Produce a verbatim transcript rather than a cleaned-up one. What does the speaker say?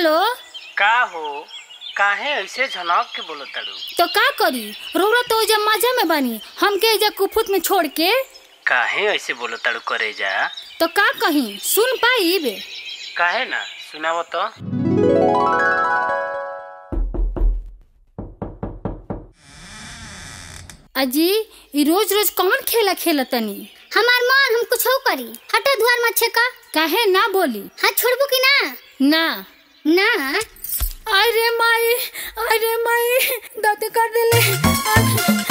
Hello का हो काहे ऐसे झनक के बोलो तड़ू तो का करी रोरा तो जब मजा में बनी हमके जा कुफुत में छोड़ के काहे ऐसे बोलो तड़ू करे जा तो का कहीं सुन पाई बे काहे ना सुनाओ तो अजी ई रोज रोज कौन खेला खेला तनी हमार मन हम कुछ हो करी हटा धुआर मच्छे का काहे ना बोली हां छोड़बू कि ना ना ना अरे माई अरे माई दाते कर देले।